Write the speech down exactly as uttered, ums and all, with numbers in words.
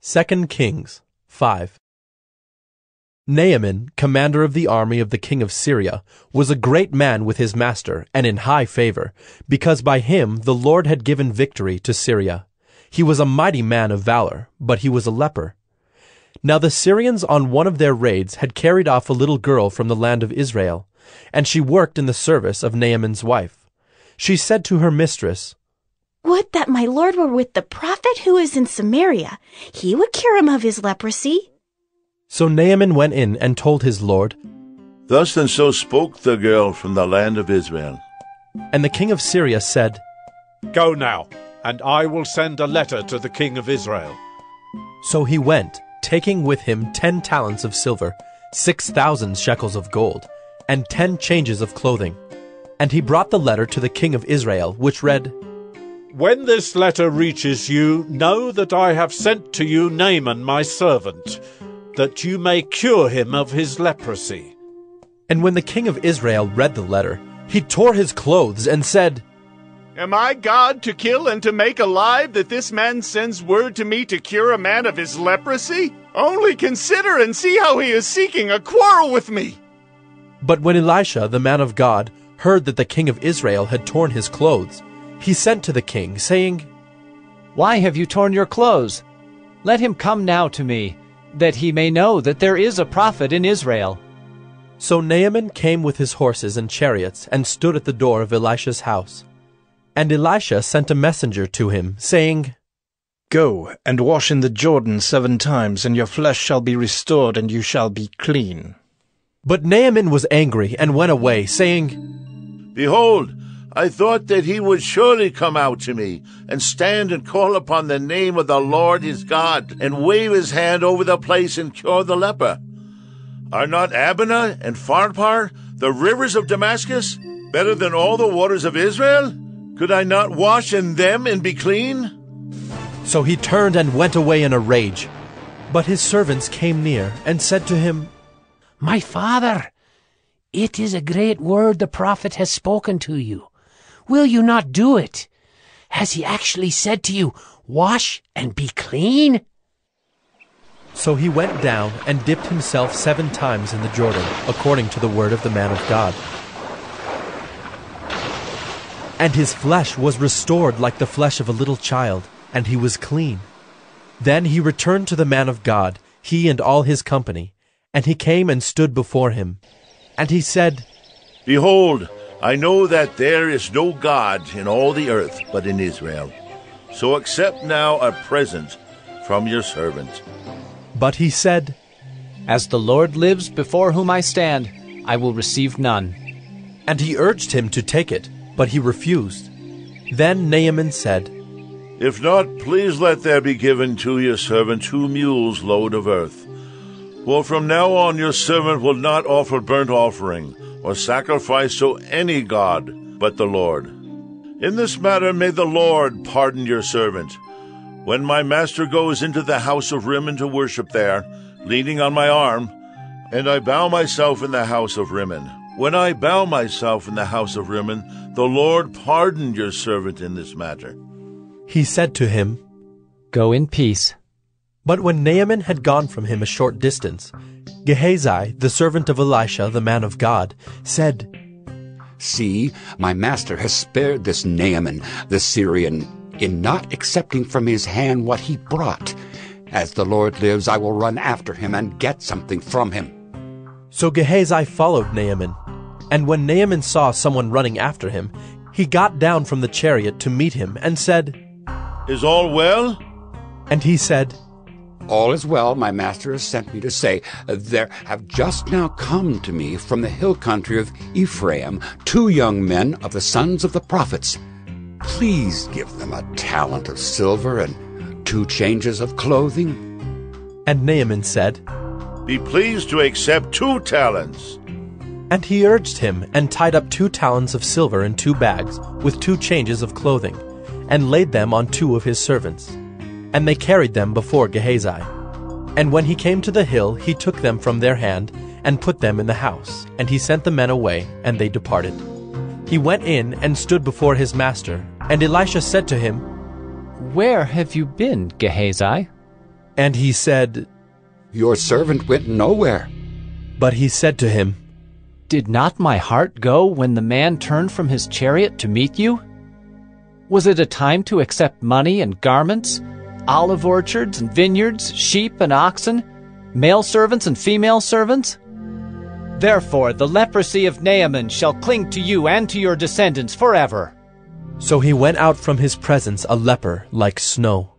Second Kings five. Naaman, commander of the army of the king of Syria, was a great man with his master and in high favor, because by him the Lord had given victory to Syria. He was a mighty man of valor, but he was a leper. Now the Syrians on one of their raids had carried off a little girl from the land of Israel, and she worked in the service of Naaman's wife. She said to her mistress, "Would that my lord were with the prophet who is in Samaria. He would cure him of his leprosy." So Naaman went in and told his lord, "Thus and so spoke the girl from the land of Israel." And the king of Syria said, "Go now, and I will send a letter to the king of Israel." So he went, taking with him ten talents of silver, six thousand shekels of gold, and ten changes of clothing. And he brought the letter to the king of Israel, which read, "When this letter reaches you, know that I have sent to you Naaman my servant, that you may cure him of his leprosy." And when the king of Israel read the letter, he tore his clothes and said, "Am I God to kill and to make alive, that this man sends word to me to cure a man of his leprosy? Only consider and see how he is seeking a quarrel with me." But when Elisha, the man of God, heard that the king of Israel had torn his clothes, he sent to the king, saying, "Why have you torn your clothes? Let him come now to me, that he may know that there is a prophet in Israel." So Naaman came with his horses and chariots and stood at the door of Elisha's house. And Elisha sent a messenger to him, saying, "Go and wash in the Jordan seven times, and your flesh shall be restored, and you shall be clean." But Naaman was angry and went away, saying, "Behold, I thought that he would surely come out to me, and stand and call upon the name of the Lord his God, and wave his hand over the place and cure the leper. Are not Abana and Pharpar, the rivers of Damascus, better than all the waters of Israel? Could I not wash in them and be clean?" So he turned and went away in a rage. But his servants came near and said to him, "My father, it is a great word the prophet has spoken to you. Will you not do it? Has he actually said to you, 'Wash and be clean'?" So he went down and dipped himself seven times in the Jordan, according to the word of the man of God. And his flesh was restored like the flesh of a little child, and he was clean. Then he returned to the man of God, he and all his company, and he came and stood before him. And he said, "Behold, I know that there is no God in all the earth but in Israel. So accept now a present from your servant." But he said, "As the Lord lives before whom I stand, I will receive none." And he urged him to take it, but he refused. Then Naaman said, "If not, please let there be given to your servant two mules' load of earth. For from now on your servant will not offer burnt offering, or sacrifice to any god but the Lord. In this matter may the Lord pardon your servant. When my master goes into the house of Rimmon to worship there, leaning on my arm, and I bow myself in the house of Rimmon, when I bow myself in the house of Rimmon, the Lord pardon your servant in this matter." He said to him, "Go in peace." But when Naaman had gone from him a short distance, Gehazi, the servant of Elisha, the man of God, said, "See, my master has spared this Naaman, the Syrian, in not accepting from his hand what he brought. As the Lord lives, I will run after him and get something from him." So Gehazi followed Naaman. And when Naaman saw someone running after him, he got down from the chariot to meet him and said, "Is all well?" And he said, "All is well. My master has sent me to say, there have just now come to me from the hill country of Ephraim two young men of the sons of the prophets. Please give them a talent of silver and two changes of clothing." And Naaman said, "Be pleased to accept two talents." And he urged him and tied up two talents of silver in two bags with two changes of clothing, and laid them on two of his servants. And they carried them before Gehazi. And when he came to the hill, he took them from their hand and put them in the house. And he sent the men away, and they departed. He went in and stood before his master. And Elisha said to him, "Where have you been, Gehazi?" And he said, Your servant went nowhere. But he said to him, Did not my heart go when the man turned from his chariot to meet you? Was it a time to accept money and garments, olive orchards and vineyards, sheep and oxen, male servants and female servants? Therefore the leprosy of Naaman shall cling to you and to your descendants forever. So he went out from his presence a leper like snow.